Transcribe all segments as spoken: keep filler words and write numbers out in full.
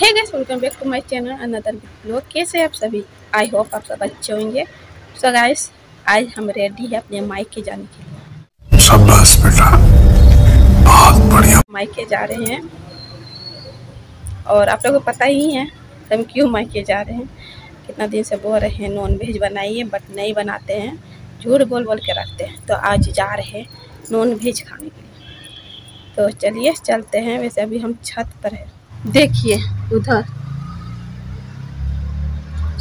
Hey guys, welcome back to my channel another blog. कैसे आप सभी, आई होप आप सब अच्छे होंगे। सो गाइस, आज हम रेडी है अपने मायके जाने के लिए। शाबाश बेटा, बहुत बढ़िया। मायके जा रहे हैं और आप लोगों को पता ही है हम क्यों मायके जा रहे हैं। कितना दिन से बोल रहे हैं नॉन वेज बनाइए, बट नहीं बनाते हैं, झूठ बोल बोल के रखते हैं। तो आज जा रहे हैं नॉन वेज खाने के लिए। तो चलिए चलते हैं। वैसे अभी हम छत पर हैं, देखिए उधर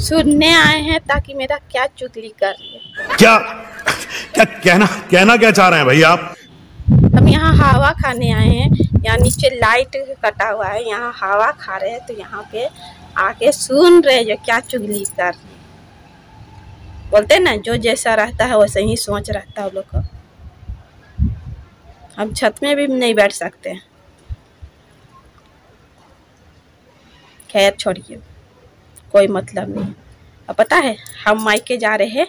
सुनने आए हैं ताकि मेरा क्या चुगली कर ले। क्या क्या कहना कहना क्या चाह रहे हैं भाई आप? हम यहाँ हवा खाने आए हैं। यहाँ नीचे लाइट कटा हुआ है, यहाँ हवा खा रहे हैं। तो यहाँ पे आके सुन रहे जो क्या चुगली कर रहे। बोलते हैं ना, जो जैसा रहता है वैसे ही सोच रहता है उन लोग को। हम छत में भी नहीं बैठ सकते हैं। खैर छोड़िए, कोई मतलब नहीं। अब पता है हम मायके जा रहे हैं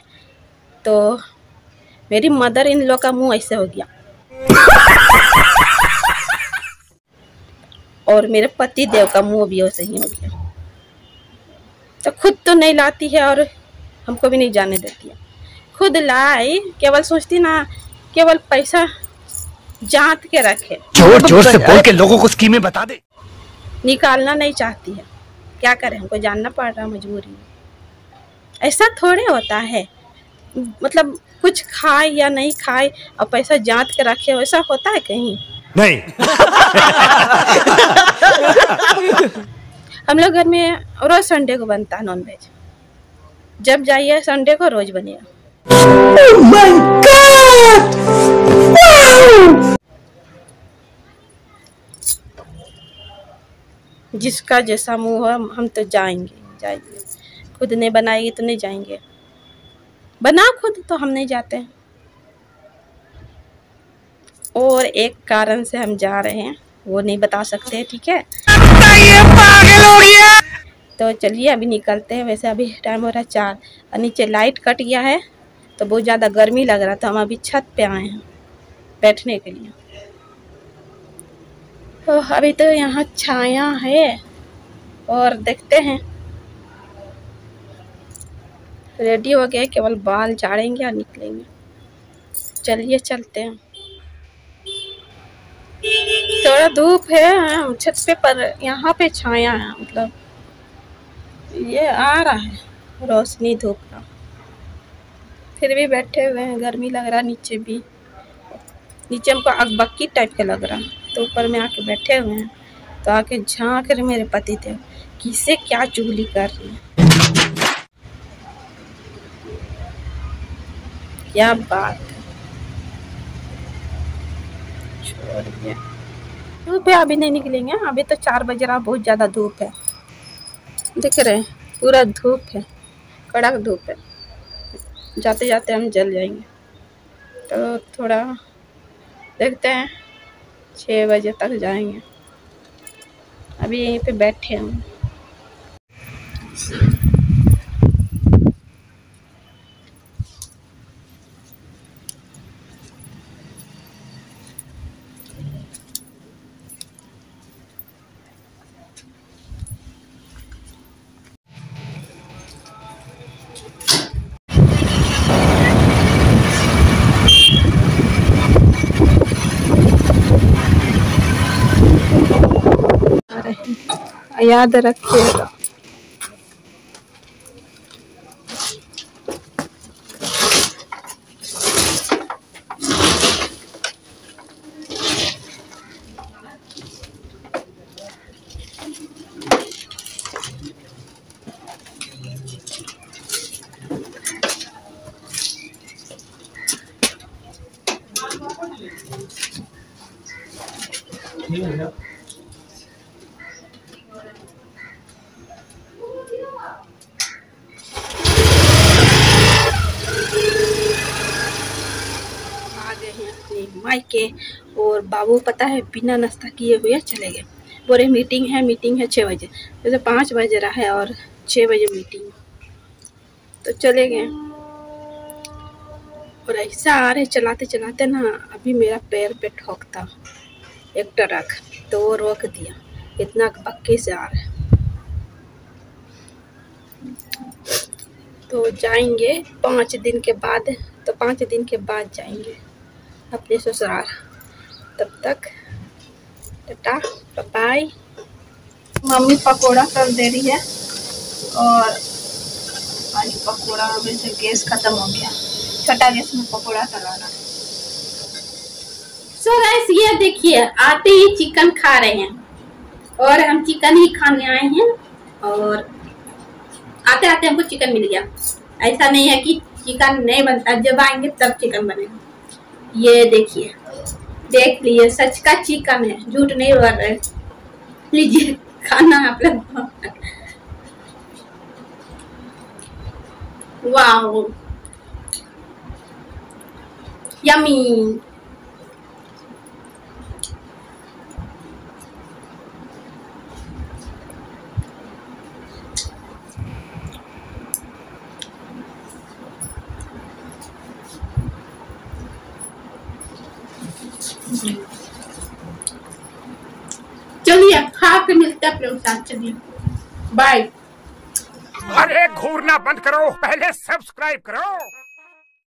तो मेरी मदर इन लोग का मुंह ऐसे हो गया और मेरे पति देव का मुंह भी वैसे ही हो गया। तो खुद तो नहीं लाती है और हमको भी नहीं जाने देती है। खुद लाए, केवल सोचती ना, केवल पैसा जांच के रखे। जोर जोर से बोल के लोगों को स्कीमें बता दे। निकालना नहीं चाहती है, क्या करें, हमको जानना पड़ रहा है मजबूरी में। ऐसा थोड़े होता है, मतलब कुछ खाए या नहीं खाए और पैसा जांच के रखे, वैसा होता है कहीं नहीं। हम लोग घर में रोज संडे को बनता है नॉन वेज। जब जाइए संडे को रोज बनेगा। जिसका जैसा मुंह हो, हम तो जाएंगे जाएंगे। खुद नहीं बनाएगी तो नहीं जाएंगे। बना खुद तो हम नहीं जाते हैं। और एक कारण से हम जा रहे हैं, वो नहीं बता सकते, ठीक है? तो चलिए अभी निकलते हैं। वैसे अभी टाइम हो रहा है चार और नीचे लाइट कट गया है तो बहुत ज़्यादा गर्मी लग रहा था। हम अभी छत पे आए हैं बैठने के लिए। तो अभी तो यहाँ छाया है और देखते हैं। रेडी हो गए, केवल बाल झाड़ेंगे और निकलेंगे। चलिए चलते हैं। थोड़ा धूप है छत पे, पर यहाँ पे छाया है, मतलब ये आ रहा है रोशनी धूप का। फिर भी बैठे हुए हैं, गर्मी लग रहा है। नीचे भी नीचे हमको अगबक्की टाइप का लग रहा है। तो ऊपर में आके बैठे हुए हैं तो आके झाँक रहे मेरे पति थे किसे क्या चुगली कर रही है। क्या बात है, धूप है। अभी नहीं निकलेंगे, अभी तो चार बज रहा, बहुत ज़्यादा धूप है। देख रहे हैं, पूरा धूप है, कड़क धूप है। जाते जाते हम जल जाएंगे। तो थोड़ा देखते हैं, छः बजे तक जाएंगे। अभी यहीं पे बैठे हम। याद रखिएगा। मायके और बाबू पता है बिना नाश्ता किए हुए चले गए। बोले मीटिंग है, मीटिंग है छः बजे। जैसे तो पाँच बज रहा है और छः बजे मीटिंग, तो चले गए। और ऐसा आ रहे चलाते चलाते ना, अभी मेरा पैर पे ठोकता एक ट्रक, तो वो रोक दिया। इतना बक्के से आ रहा है। तो जाएंगे पाँच दिन के बाद, तो पाँच दिन के बाद जाएंगे अपने ससुराल। तब तक टाटा बाय। मम्मी पकोड़ा कर दे रही है और आज पकोड़ा हो गया, से गैस खत्म हो गया, छोटा गैस में पकोड़ा तलाना। सो गाइस ये देखिए आते ही चिकन खा रहे हैं और हम चिकन ही खाने आए हैं और आते आते हमको चिकन मिल गया। ऐसा नहीं है कि चिकन नहीं बनता, जब आएंगे तब चिकन बनेगा। ये देखिए, देख लिए सच का चिकन है, झूठ नहीं बोल रहे। लीजिए खाना आप लोग। Wow yummy. चलिए खा के मिलते हैं अपने साथ, चलिए बाय। अरे घूरना बंद करो, पहले सब्सक्राइब करो।